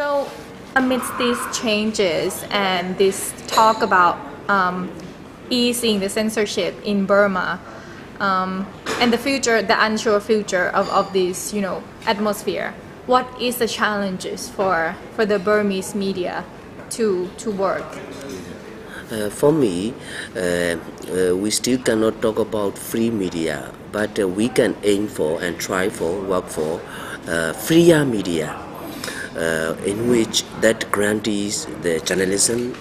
So amidst these changes and this talk about easing the censorship in Burma and the future, the unsure future of this, you know, atmosphere, what is the challenges for the Burmese media to work? For me, we still cannot talk about free media, but we can aim for and try for, work for freer media, in which that guarantees the journalism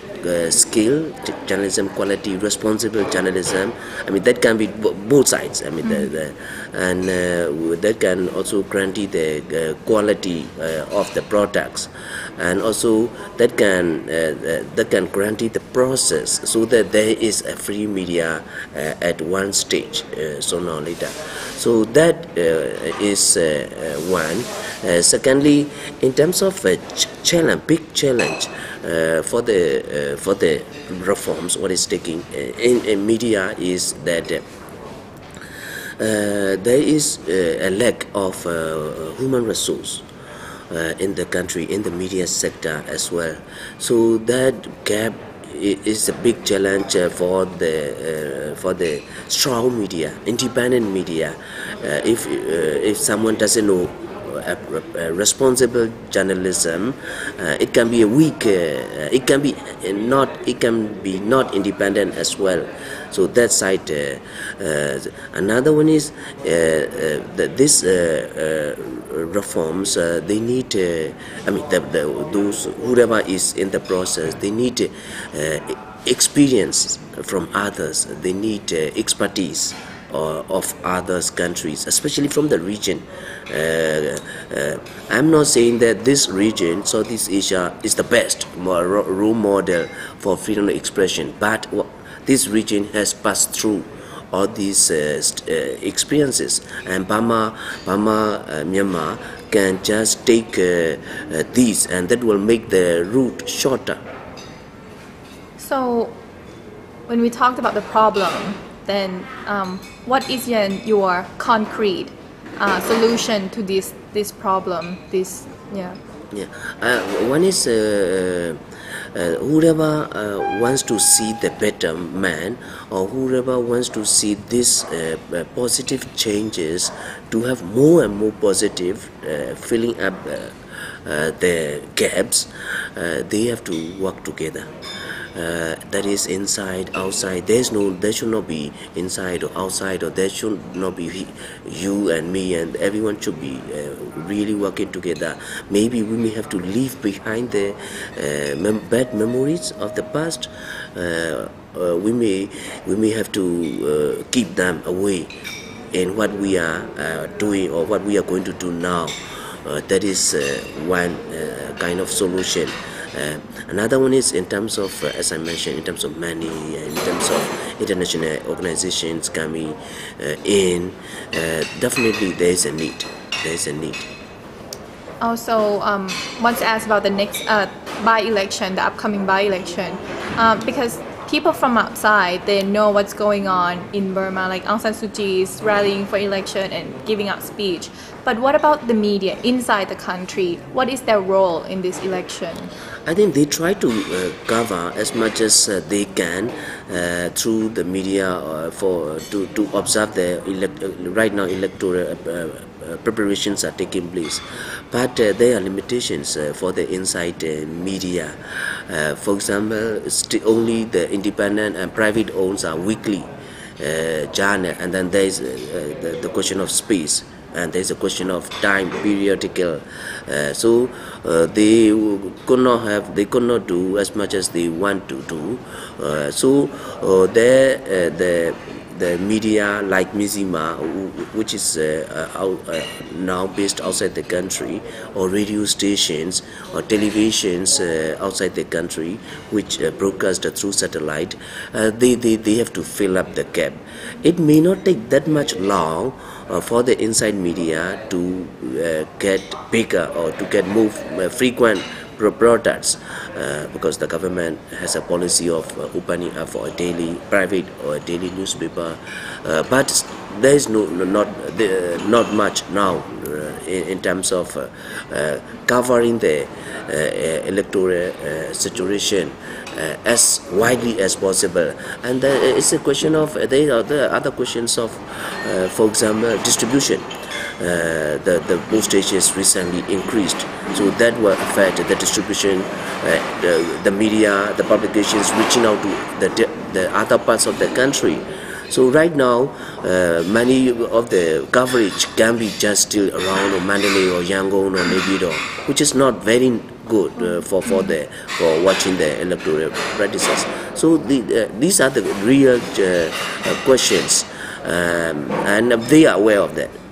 skill, journalism quality, responsible journalism. I mean, that can be both sides. I mean, that can also guarantee the quality of the products, and also that can guarantee the process, so that there is a free media at one stage, sooner or later. So that is one. Secondly, in terms of a challenge, big challenge for the reforms, what is taking in media is that there is a lack of human resource in the country, in the media sector as well. So that gap is a big challenge for the strong media, independent media. If someone doesn't know responsible journalism, it can be a weak, it can be not independent as well. So that side. Another one is that these reforms, they need, I mean, those whoever is in the process, they need experience from others, they need expertise of other countries, especially from the region. I'm not saying that this region, Southeast Asia, is the best role model for freedom of expression, but this region has passed through all these experiences, and Myanmar can just take these, and that will make the route shorter. So when we talked about the problem, then what is your concrete solution to this problem? One is whoever wants to see the better man, or whoever wants to see these positive changes, to have more and more positive, filling up the gaps, they have to work together. That is inside, outside. There should not be inside or outside, or there should not be you and me, and everyone should be really working together. Maybe we may have to leave behind the bad memories of the past. We may have to keep them away in what we are doing, or what we are going to do now. That is one kind of solution. Another one is in terms of, as I mentioned, in terms of money, in terms of international organizations coming in. Definitely there is a need. There is a need. Also, want to ask about the next by-election, the upcoming by-election, because people from outside, they know what's going on in Burma, like Aung San Suu Kyi is rallying for election and giving out speech. But what about the media inside the country? What is their role in this election? I think they try to cover as much as they can through the media to observe the right now electoral preparations are taking place. But there are limitations for the inside media. For example, only the independent and private owns are weekly journal, and then there is the question of space, and there is a question of time, periodical. So they could not do as much as they want to do. The media like Mizzima, which is now based outside the country, or radio stations or televisions outside the country, which broadcast through satellite, they have to fill up the gap. It may not take that much long for the inside media to get bigger, or to get more frequent products, because the government has a policy of opening up for a daily newspaper, but there is not much now in terms of covering the electoral situation as widely as possible. And it's a question of there are other questions of, for example, distribution. The postage is recently increased, so that will affect the distribution, the media, the publications reaching out to the other parts of the country. So right now, many of the coverage can be just still around Mandalay or Yangon or Naypyidaw, which is not very good for watching the electoral practices. So these are the real questions, and they are aware of that.